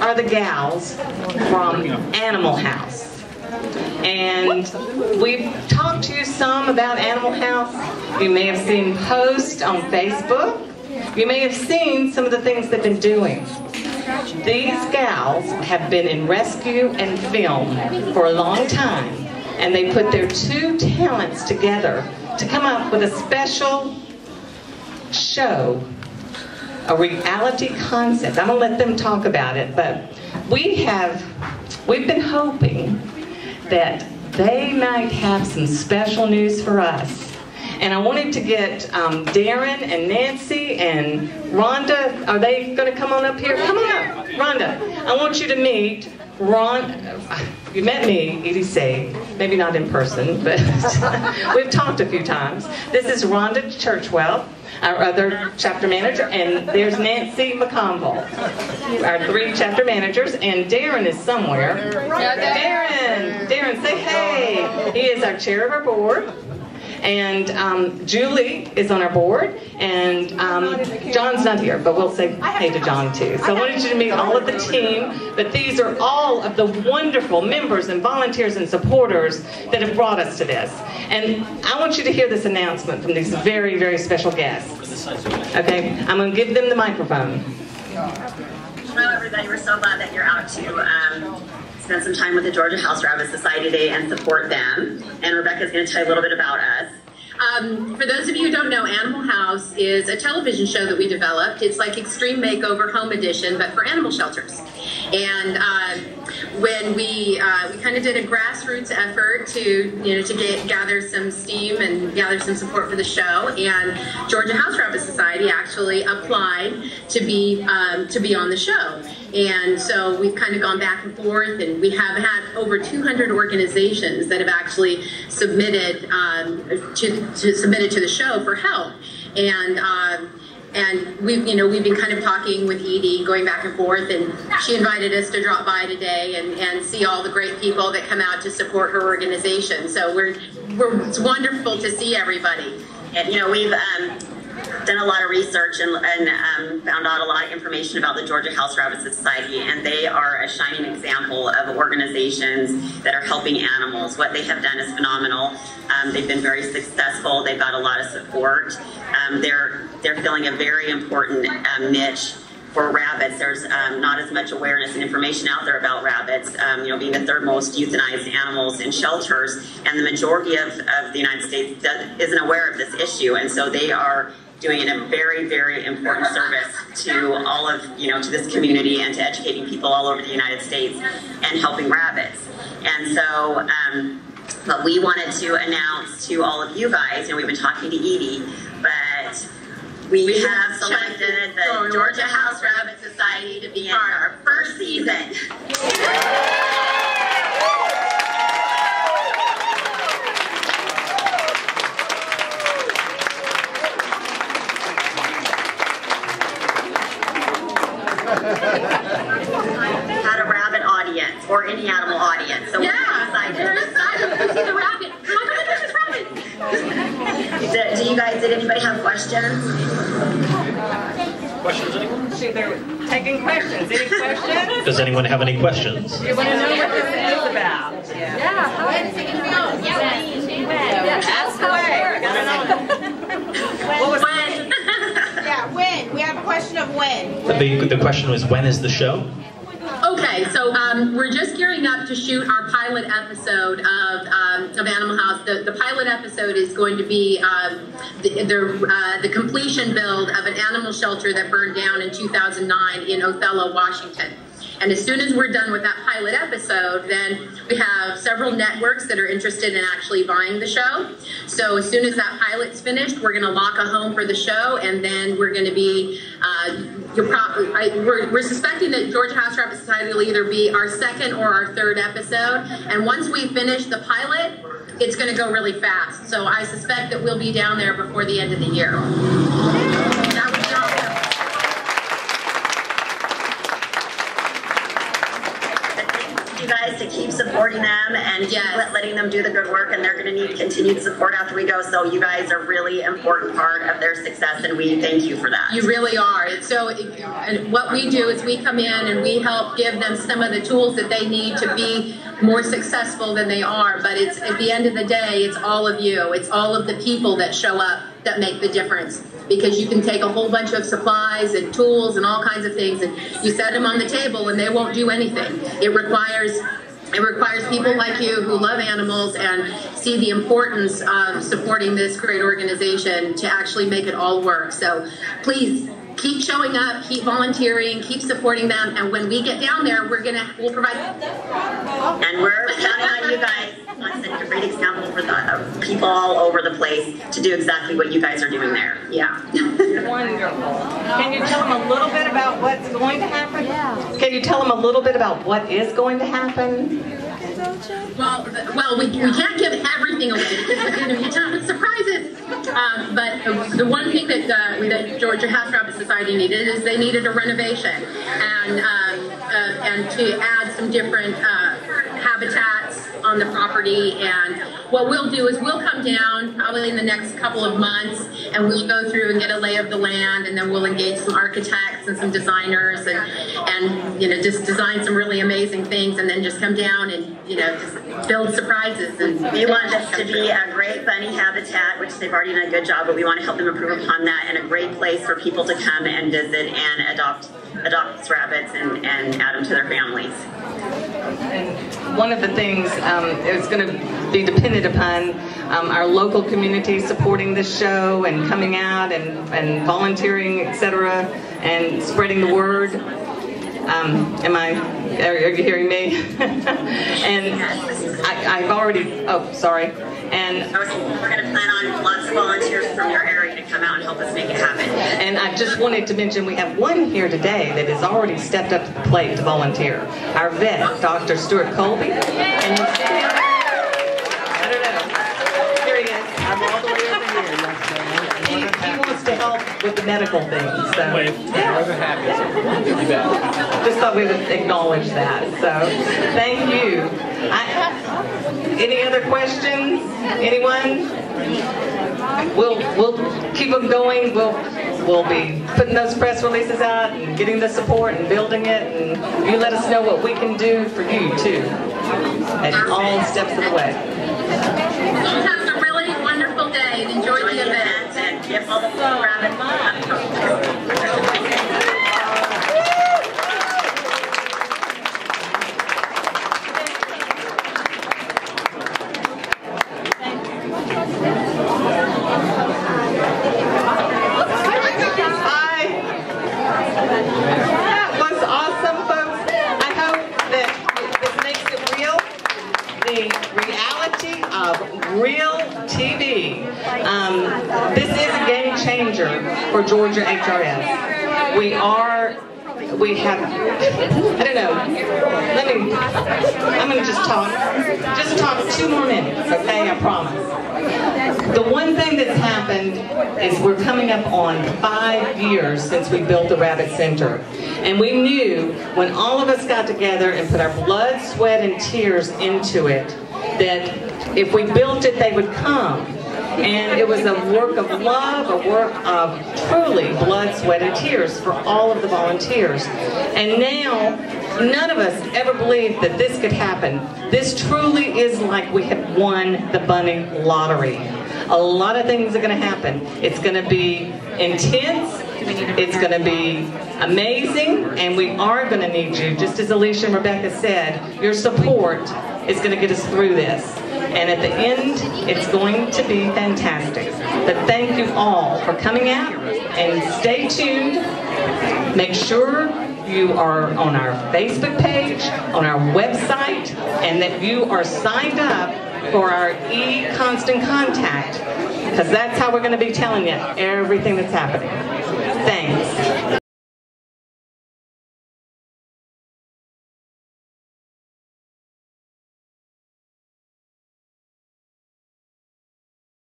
are the gals from Animal House. And we've talked to you some about Animal House. You may have seen posts on Facebook. You may have seen some of the things they've been doing. These gals have been in rescue and film for a long time, and they put their two talents together to come up with a special show, a reality concept. I'm gonna let them talk about it, but we've been hoping that they might have some special news for us. And I wanted to get Darren and Nancy and Rhonda. Are they going to come on up here? Come on up, Rhonda. I want you to meet Rhonda. You met me, Edie. Maybe not in person, but we've talked a few times. This is Rhonda Churchwell, our other chapter manager, and there's Nancy McConville, our three chapter managers, and Darren is somewhere. Darren, say hey. He is our chair of our board. And Julie is on our board, and John's not here, but we'll say hey to John too. So I wanted you to meet all of the team, but these are all of the wonderful members and volunteers and supporters that have brought us to this. And I want you to hear this announcement from these very, very special guests. Okay, I'm going to give them the microphone. Well, everybody, we're so glad that you're out to spend some time with the Georgia House Rabbit Society today and support them. And Rebecca's going to tell you a little bit about us. For those of you who don't know, Animal House is a television show that we developed. It's like Extreme Makeover: Home Edition, but for animal shelters. And when we kind of did a grassroots effort to gather some steam and gather some support for the show, and Georgia House Rabbit Society actually applied to be on the show. And so we've kind of gone back and forth, and we have had over 200 organizations that have actually submitted to the show for help. And we've been kind of talking with Edie, going back and forth, and she invited us to drop by today and see all the great people that come out to support her organization. So it's wonderful to see everybody. And we've done a lot of research and found out a lot of information about the Georgia House Rabbit Society, and they are a shining example of organizations that are helping animals. What they have done is phenomenal. They've been very successful. They've got a lot of support. They're filling a very important niche for rabbits. There's not as much awareness and information out there about rabbits, being the third most euthanized animals in shelters, and the majority of the United States isn't aware of this issue, and so they are doing a very, very important service to all of, to this community and to educating people all over the United States and helping rabbits. And so, but we wanted to announce to all of you guys, we've been talking to Edie, but we have selected the Georgia House Rabbit Society to be in our first season. Had a rabbit audience or any animal audience. So we're excited to see the rabbit. Oh my goodness, rabbit! Did anybody have questions? Questions, anyone? They're taking questions. Any questions? Does anyone have any questions? You want to know what this is about? Yeah. Ask away. When? We have a question of when. The question was, when is the show? Okay, so we're just gearing up to shoot our pilot episode of Animal House. The pilot episode is going to be the completion build of an animal shelter that burned down in 2009 in Othello, Washington. And as soon as we're done with that pilot episode, then we have several networks that are interested in actually buying the show. So as soon as that pilot's finished, we're going to lock a home for the show, and then we're going to be, we're suspecting that Georgia House Rabbit Society will either be our second or our third episode. And once we finish the pilot, it's going to go really fast. So I suspect that we'll be down there before the end of the year. us to keep supporting them and letting them do the good work, and they're going to need continued support after we go. So you guys are really important part of their success, and we thank you for that. You really are. So what we do is we come in and we help give them some of the tools that they need to be more successful than they are. But it's at the end of the day, it's all of you. It's all of the people that show up that make the difference, because you can take a whole bunch of supplies and tools and all kinds of things, and you set them on the table and they won't do anything. It requires people like you who love animals and see the importance of supporting this great organization to actually make it all work. So please keep showing up, keep volunteering, keep supporting them, and when we get down there, we'll provide. And we're counting on you guys. That's a great example for the people all over the place to do exactly what you guys are doing there. Yeah. Wonderful. Can you tell them a little bit about what's going to happen? Yeah. Can you tell them a little bit about what is going to happen? Well, we can't give everything away because you can't surprise it. But the one thing that Georgia House Rabbit Society needed is they needed a renovation and to add some different habitats on the property. And what we'll do is we'll come down probably in the next couple of months, and we'll go through and get a lay of the land, and then we'll engage some architects and some designers and just design some really amazing things, and then just come down and just build surprises. And we want this to be a great bunny habitat, which they've already done a good job, but we want to help them improve upon that, and a great place for people to come and visit and adopt these rabbits and add them to their families. And one of the things is going to be dependent upon our local community supporting this show and coming out and volunteering, etc., and spreading the word. Are you hearing me? I've already, oh, sorry. And we're going to plan on lots of volunteers from your area to come out and help us make it happen. And I just wanted to mention we have one here today that has already stepped up to the plate to volunteer. Our vet, Dr. Stuart Colby. And he's sitting over here. I don't know. Here he is. I'm all the way over here. He wants to help with the medical things. So. Yeah. Just thought we would acknowledge that. So thank you. Any other questions? Anyone? We'll keep them going. We'll be putting those press releases out and getting the support and building it. And you let us know what we can do for you too, at all steps of the way. Have a really wonderful day and enjoy the event. Give all the rabbits That was awesome, folks. I hope that this makes it real. The reality of real TV. This is a game changer for Georgia HRS. I don't know, I'm going to just talk 2 more minutes, okay, I promise. The one thing that's happened is we're coming up on 5 years since we built the Rabbit Center. And we knew when all of us got together and put our blood, sweat, and tears into it, that if we built it, they would come. And it was a work of love, a work of truly blood, sweat, and tears for all of the volunteers. And now, none of us ever believed that this could happen. This truly is like we have won the bunny lottery. A lot of things are going to happen. It's going to be intense. It's going to be amazing. And we are going to need you, just as Alicia and Rebecca said, your support is going to get us through this. And at the end, it's going to be fantastic. But thank you all for coming out, and stay tuned. Make sure you are on our Facebook page, on our website, and that you are signed up for our e-constant contact, because that's how we're going to be telling you everything that's happening. Thanks.